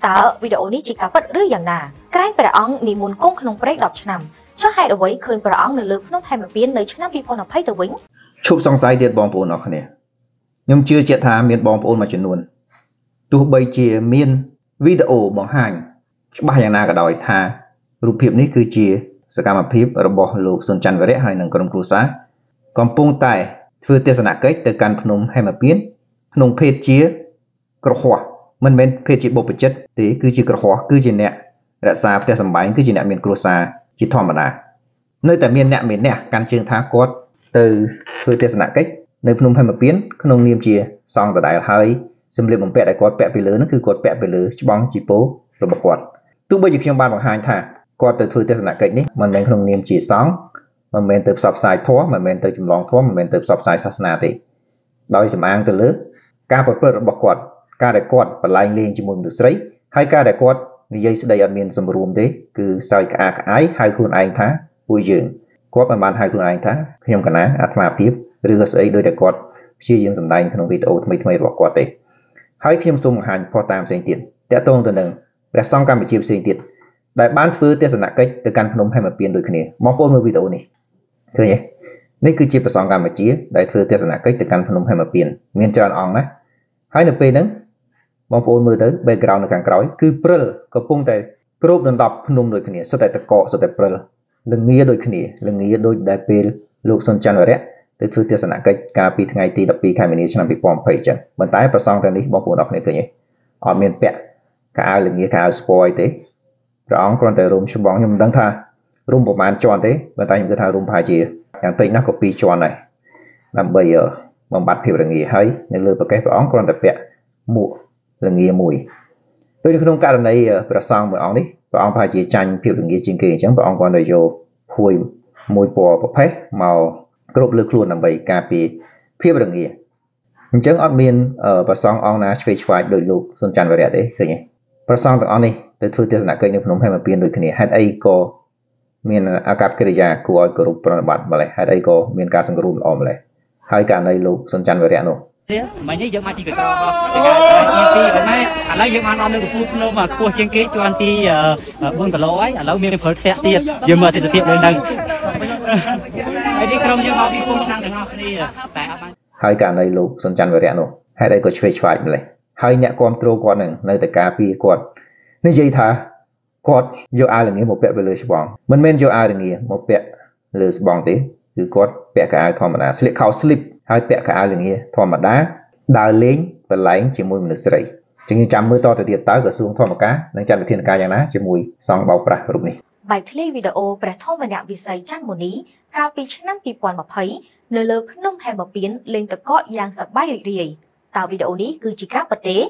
Tớ video này chỉ cả vật đứa dạng nà. Cái bà ông ni muốn cung khăn ông bà đọc cho nằm. Cho hai đầu ấy khơi bà ông là lực nông hai mà biến lấy cho nằm đi bọn nó phải tớ vĩnh. Chụp xong sai tiết bóng bồn nó khả nè. Nhưng chưa chết thà miên bóng bồn mà chuẩn luôn. Tụi bây chìa miên video bóng hành. Chúng bà dạng nà cả đòi thà. Rụp hiệp này cứ chìa. Sẽ cảm áp hiệp ở bộ lục xuân chăn và rẽ hai nâng cổng cụ xá. Còn bông tài thưa tiết sản kết từ căn phnom hai mà biến. Phnom phê chìa cổ hoa. Mình bên phê chỉ bộ vật chất thì cứ chỉ khó cứ chỉ nẹt đã xa theo sầm bánh cứ chỉ nẹt miền cổ xa chỉ thò mà đã nơi tại miền nẹt căn trường thác cốt từ từ theo sản cách nơi phun hay mà biến không niêm chia xong rồi đại hơi xâm lược bằng bẹt đại cốt bẹt bị lớn nó cứ cốt bẹt bị lớn chỉ bóng chỉ bố rồi bọc cốt tu bây giờ trong ban bằng hai thả cốt từ từ theo sản cách đấy mình bên không niêm chỉ sóng mình bên từ sập xài thó mình bên từ chìm lòng thó mình bên từ sập xài sát na thì đôi sầm ăn từ lớn ca bọc bẹt rồi bọc cốt ca đại quạt và lai lên chỉ muốn được sấy hai ca đại quạt vì vậy đây ở miền sầm ruộng đấy cứ sài cả ái hai khuôn anh thá vui dưỡng quạt mà bàn hai khuôn anh thá khi ông cả ná át mà tiếp rửa sấy đôi đại quạt chia riêng sầm đai trong video mấy bỏ quạt đấy hai khi ông sung hành pho tam sinh tiền đã tôn từ đừng đã xong cam bị chiêm sinh tiền đại bán phứ tiết sản cách từ căn nông hay mà biến đôi khi này mong phốt mới video này thôi nhé nên cứ chia và xong cam mà chia đại phứ tiết sản cách từ căn nông hay mà biến miền tròn ong á hai nửa pê nắng mong muốn mới tới background càng cõi cứ prel có phong tại group đơn đọc nôm đôi khi này tại tạc cọ tại prel lưng nghĩa đôi khi này lưng nghĩa đôi đại pil lục sơn chăn rồi đấy từ thứ tiết sản cách cả pi ngày tì đập pi khai mình làm việc phòng phải chẳng vận tải và xong rồi đi mong muốn đọc này cái gì ở miền bẹt cả lưng nghĩa cả spoil thế rõ còn tại room số bóng nhưng đang tha room bộ màn tròn thế vận tải những cái thao room phải gì chẳng tính nó có pi tròn này làm bây giờ bằng bát hiểu là nghĩa hay nên lừa vào cái rõ còn tại bẹt mụ là nghĩa mùi tôi không cả này và xong với ông đấy và ông phải chỉ tranh phiêu được nghĩa trên kia chẳng và ông còn đầy vô hùi mùi bò và phép màu các lực luôn làm bầy cà phê phiêu được nghĩa chẳng ở miền và xong ông là phê phải đổi lục xuân tràn vào đẹp đấy thế nhỉ và xong được ông đi tôi thưa tiết là kênh được nóng hay mà biến được này hết ấy có miền agap kia của ai group bạn mà lại hết ấy có miền cá sông group om lại hai cả này lục xuân tràn vào đẹp luôn mà nhớ dưỡng mai chỉ cần cái này à lấy dưỡng mai ăn được một lô mà cua chiên kế cho ăn ti buôn cả lô ấy à lấy miếng phở tẹt tiệt giờ mà thì sẽ tiệt lên đằng đi không như họ đi buôn sang đường họ đi tại hai cả này lô sơn chăn về rẻ nổ hai đây có chơi phải này hai nhẹ con trâu con này nơi tại cà phê con nơi dây thả con vô ai là nghĩa một bẹt về lưới bóng mình men vô ai là nghĩa một bẹt lưới bóng tí cứ con bẹt cả ai không mà là slip khâu slip hai bẹt cả là nghe thò mà đá đào lên và lánh chỉ mùi mình sẽ rầy chứ như chăm mưa to từ tiệt táo cửa xuống thò mà cá đang chăm được thiên ca giang ná chỉ mùi xong bao bạc rụm này bài clip video bà thông và nhạc vì xây chăn một ní cao pi năm pi quan mà thấy nơi lớn nông hay mà biến lên tập cọ giang sập bay rì rì tạo video ní cứ chỉ các vật tế